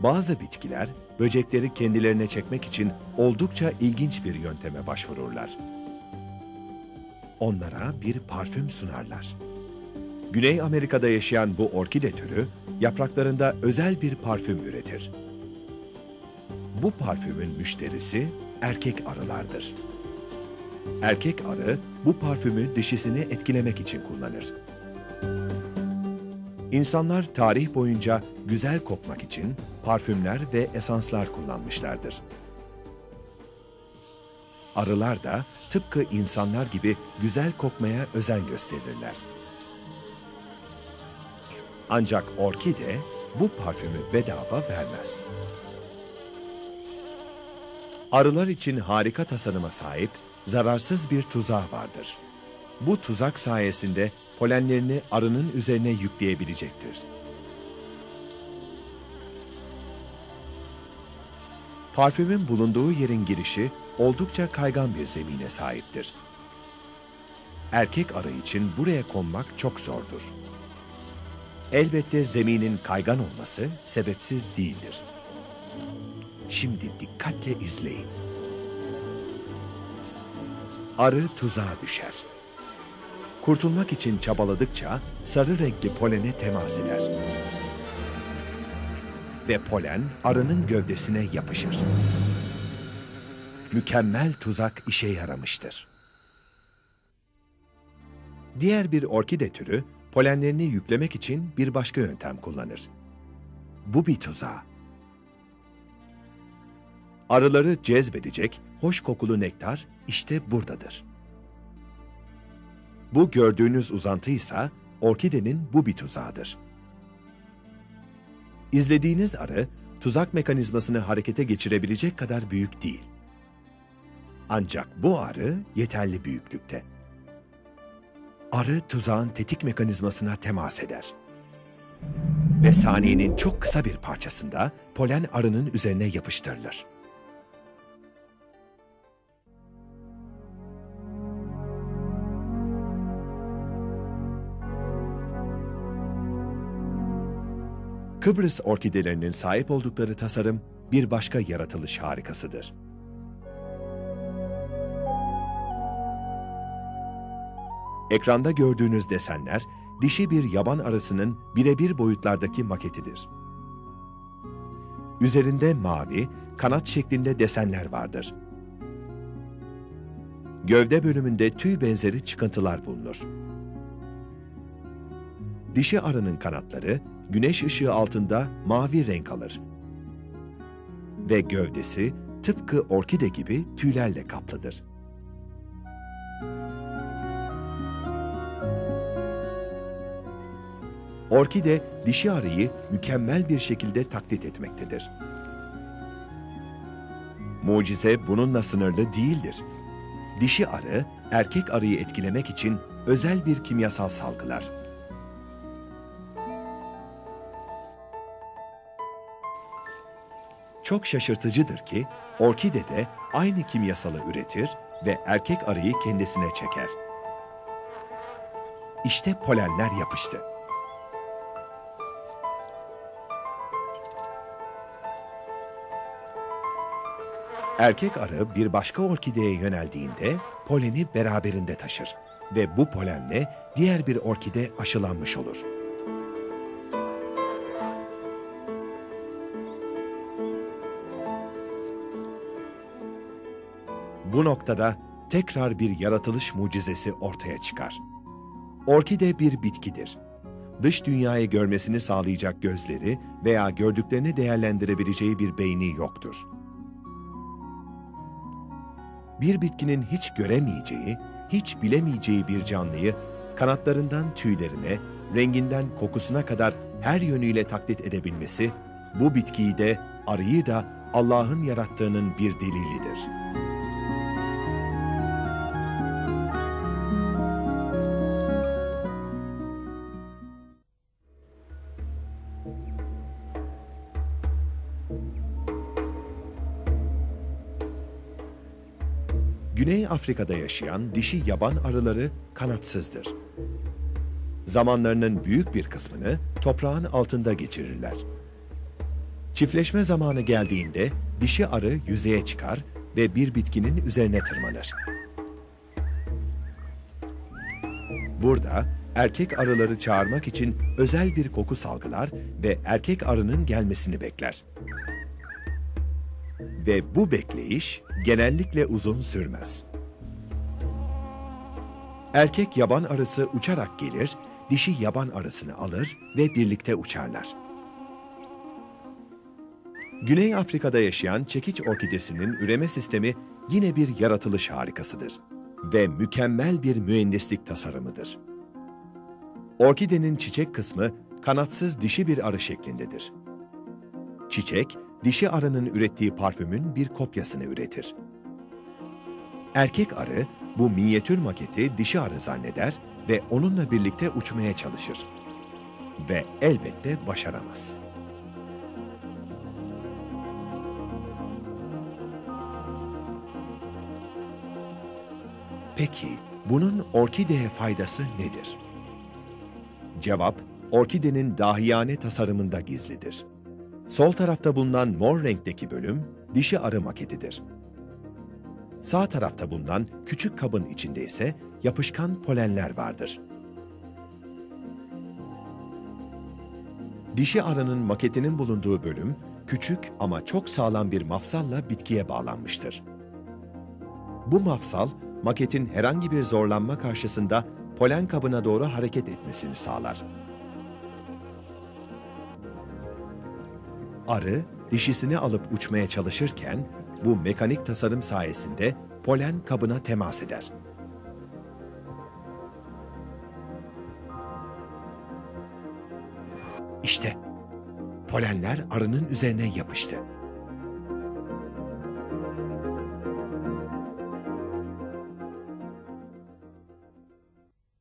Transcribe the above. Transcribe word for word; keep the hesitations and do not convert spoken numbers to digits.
Bazı bitkiler böcekleri kendilerine çekmek için oldukça ilginç bir yönteme başvururlar. Onlara bir parfüm sunarlar. Güney Amerika'da yaşayan bu orkide türü yapraklarında özel bir parfüm üretir. Bu parfümün müşterisi erkek arılardır. Erkek arı bu parfümü dişisini etkilemek için kullanır. İnsanlar tarih boyunca güzel kokmak için parfümler ve esanslar kullanmışlardır. Arılar da tıpkı insanlar gibi güzel kokmaya özen gösterirler. Ancak orkide bu parfümü bedava vermez. Arılar için harika tasarıma sahip zararsız bir tuzağı vardır. Bu tuzak sayesinde polenlerini arının üzerine yükleyebilecektir. Parfümün bulunduğu yerin girişi oldukça kaygan bir zemine sahiptir. Erkek arı için buraya konmak çok zordur. Elbette zeminin kaygan olması sebepsiz değildir. Şimdi dikkatle izleyin. Arı tuzağa düşer. Kurtulmak için çabaladıkça sarı renkli polene temas eder. Ve polen arının gövdesine yapışır. Mükemmel tuzak işe yaramıştır. Diğer bir orkide türü polenlerini yüklemek için bir başka yöntem kullanır. Bu bir tuzağa. Arıları cezbedecek hoş kokulu nektar işte buradadır. Bu gördüğünüz uzantı ise orkidenin bu bir tuzağıdır. İzlediğiniz arı tuzak mekanizmasını harekete geçirebilecek kadar büyük değil. Ancak bu arı yeterli büyüklükte. Arı tuzağın tetik mekanizmasına temas eder. Ve saniyenin çok kısa bir parçasında polen arının üzerine yapıştırılır. Kıbrıs orkidelerinin sahip oldukları tasarım bir başka yaratılış harikasıdır. Ekranda gördüğünüz desenler, dişi bir yaban arısının birebir boyutlardaki maketidir. Üzerinde mavi, kanat şeklinde desenler vardır. Gövde bölümünde tüy benzeri çıkıntılar bulunur. Dişi arının kanatları, güneş ışığı altında mavi renk alır. Ve gövdesi tıpkı orkide gibi tüylerle kaplıdır. Orkide, dişi arıyı mükemmel bir şekilde taklit etmektedir. Mucize bununla sınırlı değildir. Dişi arı, erkek arıyı etkilemek için özel bir kimyasal salgılar. Çok şaşırtıcıdır ki orkide de aynı kimyasalı üretir ve erkek arıyı kendisine çeker. İşte polenler yapıştı. Erkek arı bir başka orkideye yöneldiğinde poleni beraberinde taşır ve bu polenle diğer bir orkide aşılanmış olur. Bu noktada tekrar bir yaratılış mucizesi ortaya çıkar. Orkide bir bitkidir. Dış dünyayı görmesini sağlayacak gözleri veya gördüklerini değerlendirebileceği bir beyni yoktur. Bir bitkinin hiç göremeyeceği, hiç bilemeyeceği bir canlıyı kanatlarından tüylerine, renginden kokusuna kadar her yönüyle taklit edebilmesi, bu bitkiyi de, arıyı da Allah'ın yarattığının bir delilidir. Güney Afrika'da yaşayan dişi yaban arıları kanatsızdır. Zamanlarının büyük bir kısmını toprağın altında geçirirler. Çiftleşme zamanı geldiğinde dişi arı yüzeye çıkar ve bir bitkinin üzerine tırmanır. Burada erkek arıları çağırmak için özel bir koku salgılar ve erkek arının gelmesini bekler. Ve bu bekleyiş genellikle uzun sürmez. Erkek yaban arısı uçarak gelir, dişi yaban arısını alır ve birlikte uçarlar. Güney Afrika'da yaşayan çekiç orkidesinin üreme sistemi yine bir yaratılış harikasıdır ve mükemmel bir mühendislik tasarımıdır. Orkidenin çiçek kısmı kanatsız dişi bir arı şeklindedir. Çiçek, dişi arının ürettiği parfümün bir kopyasını üretir. Erkek arı bu minyatür maketi dişi arı zanneder ve onunla birlikte uçmaya çalışır. Ve elbette başaramaz. Peki bunun orkideye faydası nedir? Cevap, orkidenin dahiyane tasarımında gizlidir. Sol tarafta bulunan mor renkteki bölüm dişi arı maketidir. Sağ tarafta bulunan küçük kabın içinde ise yapışkan polenler vardır. Dişi arının maketinin bulunduğu bölüm küçük ama çok sağlam bir mafsalla bitkiye bağlanmıştır. Bu mafsal maketin herhangi bir zorlanma karşısında polen kabına doğru hareket etmesini sağlar. Arı dişisini alıp uçmaya çalışırken bu mekanik tasarım sayesinde polen kabına temas eder. İşte polenler arının üzerine yapıştı.